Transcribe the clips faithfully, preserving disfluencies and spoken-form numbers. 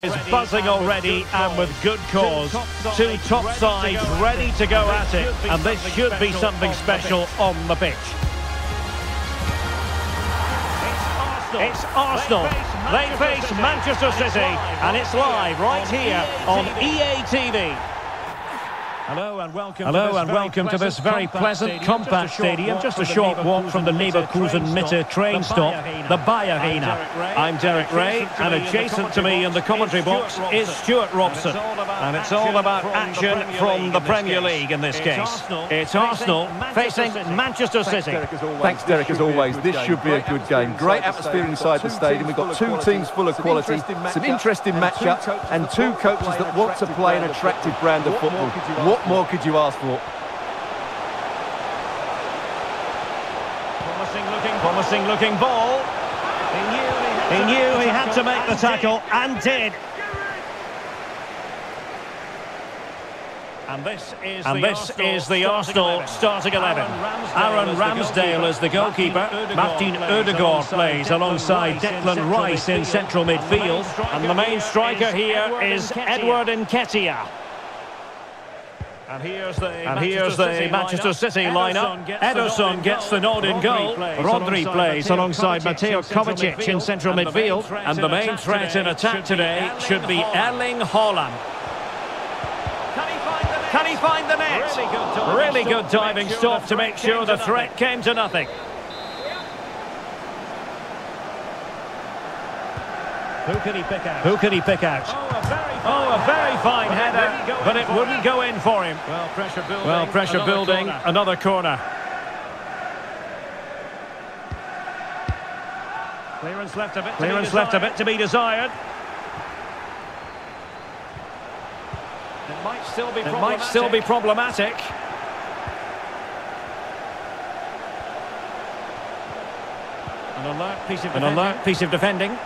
Is buzzing already and with good cause. Two top sides ready to go at it, and this should be something special on the pitch. It's Arsenal. They face Manchester City, and it's live right here on E A T V. Hello and welcome. Hello and welcome to this very pleasant, compact stadium. Just a short walk from the Leverkusen Mitte train stop, the Bayarena. I'm Derek Ray, and adjacent to me in the commentary box is Stuart Robson. And it's all about action from the Premier League in this case. It's Arsenal facing Manchester City. Thanks, Derek, as always. This should be a good game. Great atmosphere inside the stadium. We've got two teams full of quality, some interesting matchup, and two coaches that want to play an attractive brand of football. What What more could you ask for? Promising looking, promising looking ball. He knew he, he, knew he had to make the tackle and did. And this is and the, this Arsenal, is the starting Arsenal starting eleven. Aaron Ramsdale is the goalkeeper. Martin Ødegaard plays alongside Declan Rice in central midfield, and the main striker here is Edward Nketiah. And here's the, and Manchester, here's the City Manchester City lineup. Ederson gets the nod in goal. Rodri plays alongside Mateo Kovacic in central midfield. And the main threat in attack today should be Erling Haaland. Can he find the net? Really good diving stop to make sure the threat came to nothing. Who can he pick out? Who can he pick out? Oh, a very fine header, but it wouldn't go in for him. Well, pressure building. Well, pressure building. Another corner. Clearance left a bit. Clearance left a bit to be desired. It might still be. It might still be problematic. An alert piece of. An alert piece of defending.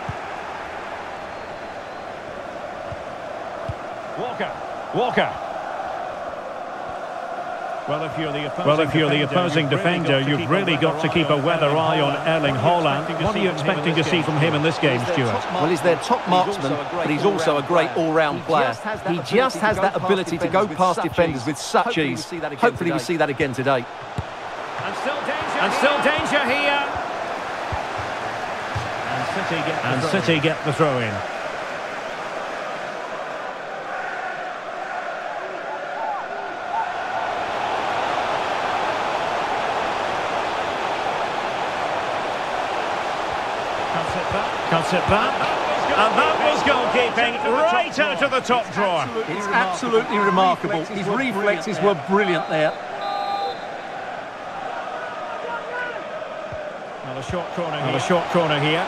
Walker, Walker. Well, if you're the opposing, well, if you're defender, the opposing you've defender, really you've really got to keep a weather eye on Erling Haaland. What are you expecting to see from him in this game, Stuart? Well, he's their top marksman, but he's also a great all-round player. He just has that ability to go past defenders with such ease. Hopefully we see that again today. And still danger and still danger here. And City get the throw in. Cuts it back, and that was goalkeeping right out of the top drawer. It's absolutely remarkable. His reflexes were brilliant there. Another short corner here. Another short corner here.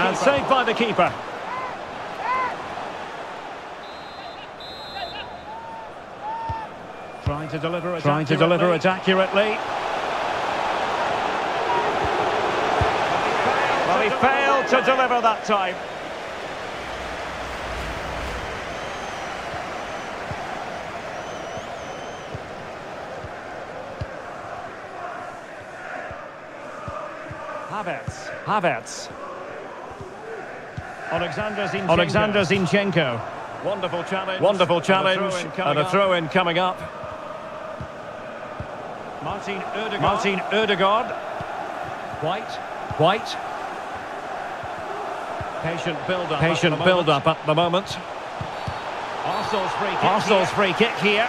And saved by the keeper. Trying to deliver it Trying to deliver it accurately. He failed to deliver that time. Havertz. Havertz. Alexander Zinchenko. Alexander Zinchenko. Wonderful challenge. Wonderful challenge. And a throw-in coming up. Martin Ødegaard. Martin Ødegaard. White. White. Patient build-up. Patient build-up at the moment. Arsenal's free kick. Arsenal's here. free kick here.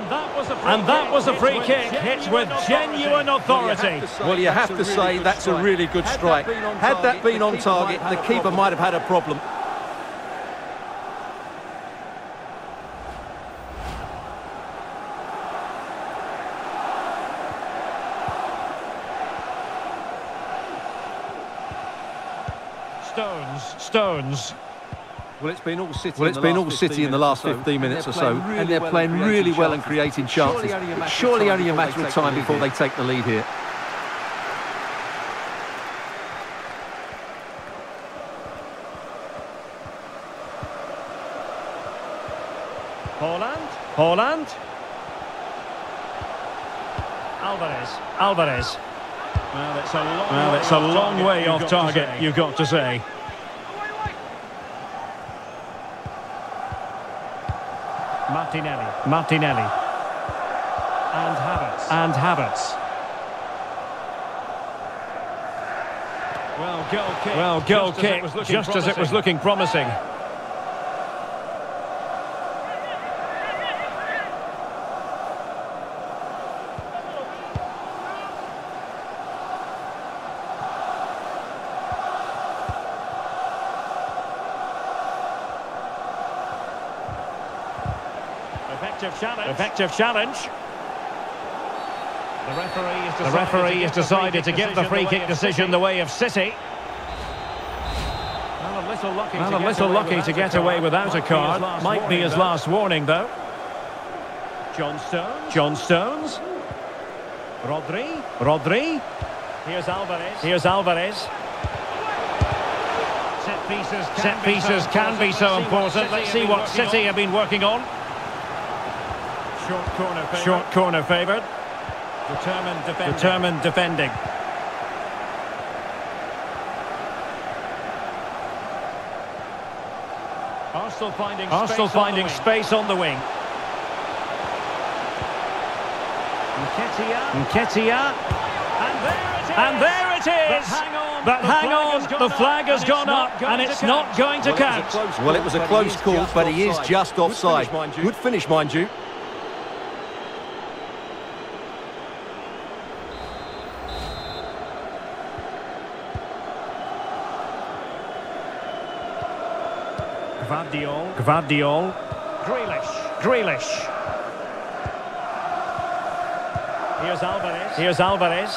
And that was a free, and that was a free kick, hit with genuine authority. Well, you have to say that's a really good strike. Had that been on target, the keeper might have had a problem. Stones, Stones. Well, it's been all City, well, it's been all City in the last fifteen minutes or so, and they're playing really well and creating chances. It's surely only a matter of time before they take the lead here. Haaland, Haaland, Alvarez, Alvarez. Well, it's a long, well, it's a long target, way off target, you've got to say. Martinelli, Martinelli, and Havertz, and Havertz. Well, goal kick, well, goal kick, just, as, kick, it just as it was looking promising. Challenge. Effective challenge. The referee has decided, the referee has decided to give the free kick decision the way of City. Well, a little lucky, well, to, a little get lucky to get away without a card. Might be his last warning, though. John Stones. John Stones. Rodri. Rodri. Here's Alvarez. Here's Alvarez. Set pieces can, Set pieces be, so can be so important. Let's see what City have been working on. Short corner favoured. Short corner favoured. Determined defending. Determined defending. Arsenal finding, Arsenal space, finding on space on the wing. Nketiah. Nketiah. And there it is. And there it is. But hang on. But the hang on. The flag has gone up, and it's not going to count. Well, it was a close call, but he is just offside. Good finish, mind you. Gvardiol, Gvardiol, Grealish, Grealish. Here's Alvarez, here's Alvarez.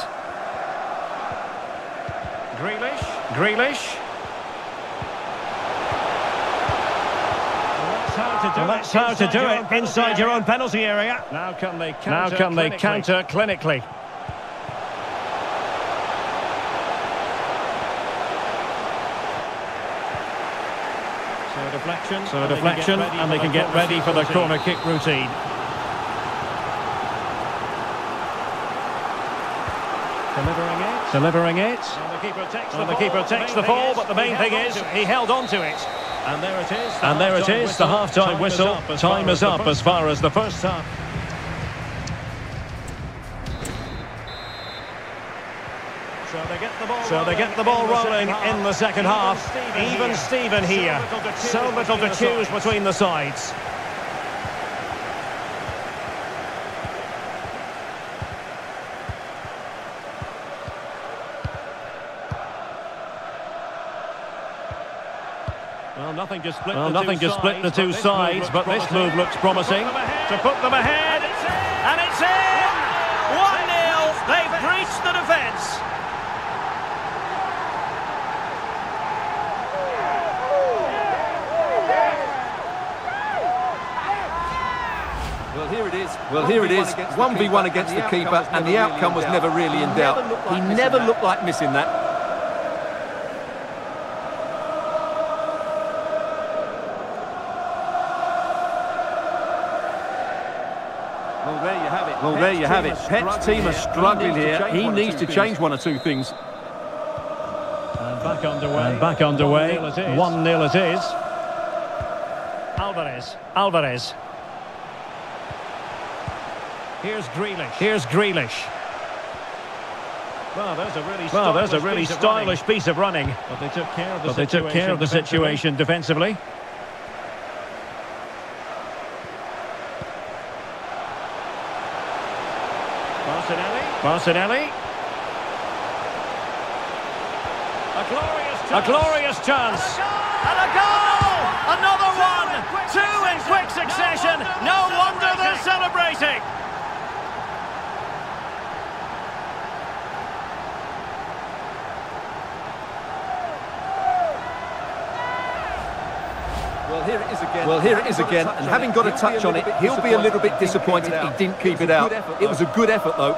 Grealish, Grealish. Well, that's how to do it, to do it. Inside your own penalty area. Now can they counter, now can they counter clinically. Deflection, so a deflection, and they can get ready for the corner kick routine. Delivering it. Delivering it. And the keeper takes, the, the, keeper takes the ball, but the main thing is he held on to it. And there it is. And there it is. The half-time whistle. Time is up as far as the first half. So they get the ball, so they get the ball rolling in the second half. Even Steven here. So little to choose between the sides. Well, nothing to split, well, the, nothing two to split sides, the two sides, but this move looks promising. To put them ahead. And it's in! one nil! They've breached the defence. Here it is. Well, here it is. one v one against the keeper, and the outcome was never really in doubt. He never looked like missing that. Well, there you have it. Well, there you have it. Pep's team are struggling here. He needs to change one or two things. And back underway. And back underway. one nil it is. Alvarez. Alvarez. Here's Grealish. Here's Grealish. Well, there's a really stylish, well, there's a really piece, stylish of piece of running. But they took care of the, situation, took care of the defensively. situation defensively. Martinelli. Martinelli. A glorious chance. A glorious chance. And a goal! Another one! Two in quick succession. No wonder they're celebrating. Well, here it is again. Well, here it is again, and having got a touch on it, he'll be a little bit disappointed he didn't keep it out. It was a good effort, though.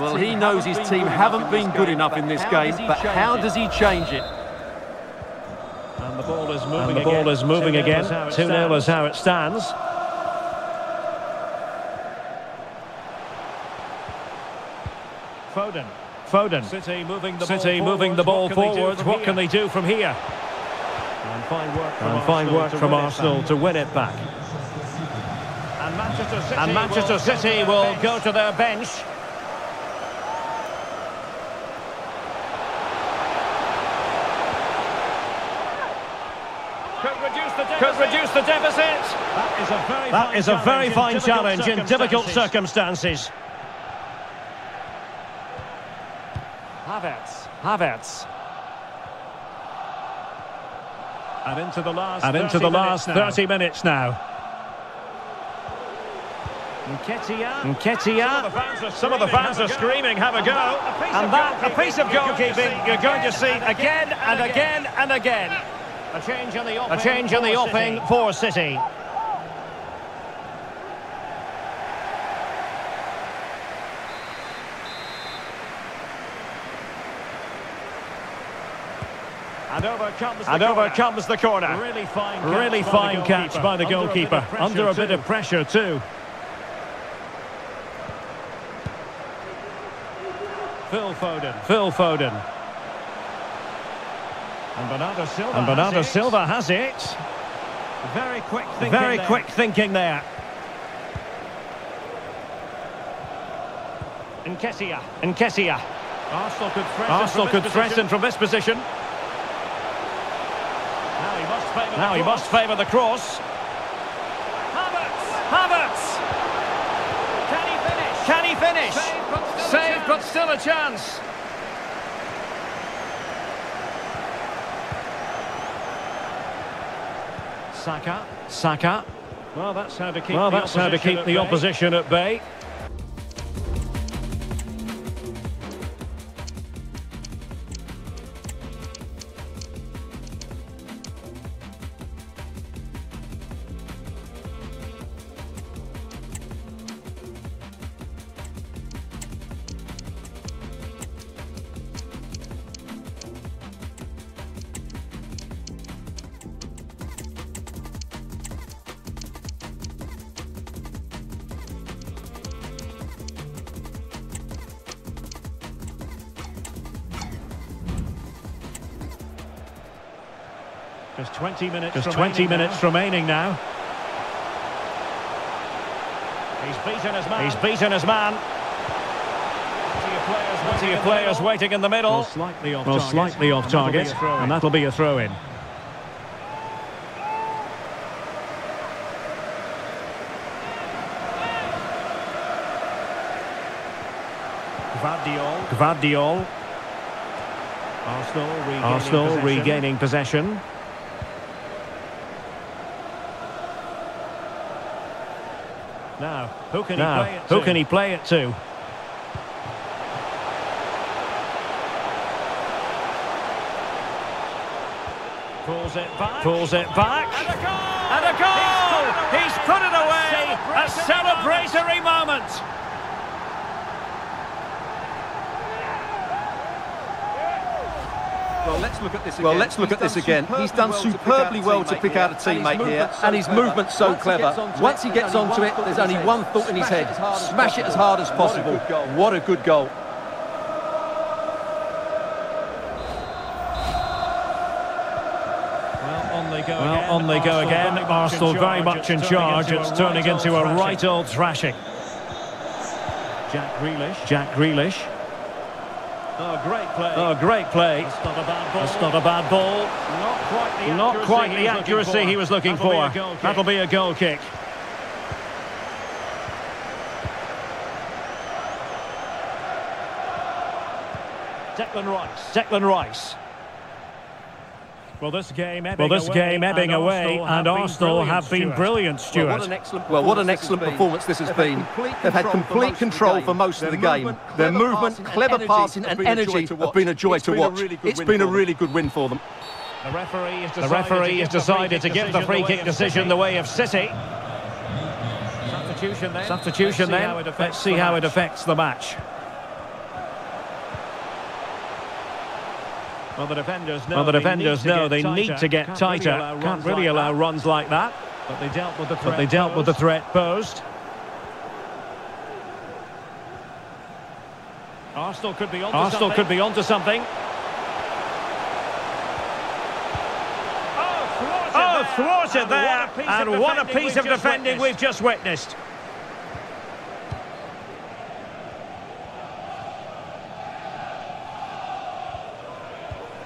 Well, he knows his team haven't been good enough in this game, but how does he change it? And the ball is moving again. The ball is moving again. two nil is how it stands. Foden. Foden. City moving the City ball moving forwards. The ball what forwards. What can they do from here? And fine work from, and fine Arsenal, work to from Arsenal to win it back. And Manchester City, and Manchester City will, will go to their bench. Could reduce the deficit. Could reduce the deficit. That is a very that fine, is a very fine challenge in difficult, in difficult circumstances. Havertz, Havertz, and into the last and into the last thirty minutes now. Nketiah, Nketiah. Some of the fans are screaming, "Have a go!" And that, a piece of goalkeeping, you're going to see again and again and again. A change in the offing, a change in the offing for City. And over comes the, and over comes the corner. Really fine catch, really fine by, the catch by the goalkeeper. Under a bit of pressure, a bit of pressure too. Phil Foden. Phil Foden. And Bernardo Silva. And Bernardo has Silva has it. Very quick thinking. Very there. quick thinking there. Nketiah. Nketiah. Arsenal could threaten, Arsenal from, could this threaten from this position. Now he must favour the cross. Havertz! Havertz! Can he finish? Can he finish? Saved, but still a chance. Saka. Saka. Well, that's how to keep, well, the, that's opposition how to keep the opposition at bay. Just twenty minutes, Just twenty minutes now. remaining now. He's beaten his man. He's beaten his man. What are your players waiting in the middle? Most slightly off Most target, slightly off and, target. That'll and that'll be a throw-in. Gvardiol. Gvardiol. Arsenal regaining Arsenal possession. Regaining possession. Now, who can now, he play it to? Who can he play it to? Pulls it back. Pulls it back. And a goal! And a goal! He's put it away! A celebratory moment! Well, let's look at this again. Well, let's look at this again. He's done superbly well to pick out a teammate here, and his movement's so clever. Once he gets onto it, there's only one thought in his head. Smash it as hard as possible. What a good goal. Well, on they go again. Arsenal very much in charge. It's turning into a right old thrashing. Jack Grealish. Jack Grealish. Oh, great play. Oh, great play. That's not a bad ball. That's not a bad ball. Not quite the not accuracy, quite the accuracy he was looking for. That'll, for. Be, a That'll be a goal kick. Declan Rice. Declan Rice. Well, this game ebbing, well, this game ebbing away, and Arsenal have been brilliant, Stuart. Well, what an excellent, well, what an excellent performance this has been. They've had complete control for most of the game. Their movement, clever passing and energy have been a joy to watch. It's been a really good win for them. The referee has decided, the referee has decided to give the free-kick decision the way of City. Substitution then. Substitution then. Let's see how it affects the match. Well, the defenders know, well, the defenders they, need know they need to get Can't tighter. Really Can't really allow like runs like that. But they dealt with the threat, they dealt with the threat posed. Arsenal could be onto Arsenal something. Could be onto something. Oh, thwarted, oh, thwarted there. there. And what a piece of defending, piece we've, of defending just we've just witnessed.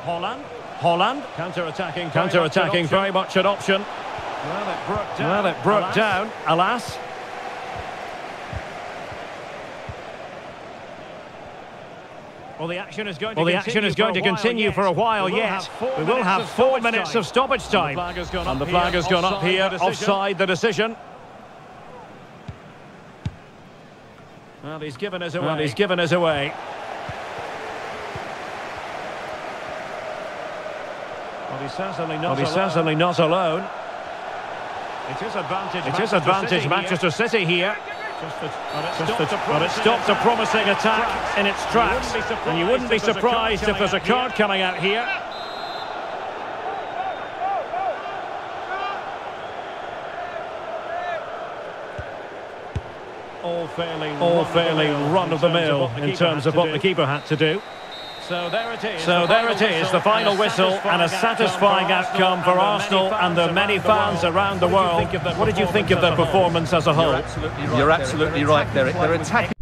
Haaland, Haaland, counter-attacking, counter-attacking, very much an option. Well, it broke down, well, it broke alas. down. alas. Well, the action is going to well, continue, action is going for, a to continue for a while yet. We will have four minutes of stoppage time. And the flag has gone up here, offside the decision. Well, he's given us away. Well, he's given us away. Well, he's certainly not, well, he's alone. Certainly not alone. It is advantage, it is advantage Manchester City here. But it stopped a promising attack tracks. in its tracks. You and you wouldn't be surprised if there's a card coming out here. All fairly, All fairly run-of-the-mill in terms of what the keeper had to do. So there it is, so the, there it is the final whistle, and a satisfying outcome for Arsenal and the many fans around the world. What did you think of their performance as a whole? You're absolutely right, Derek. They're attacking.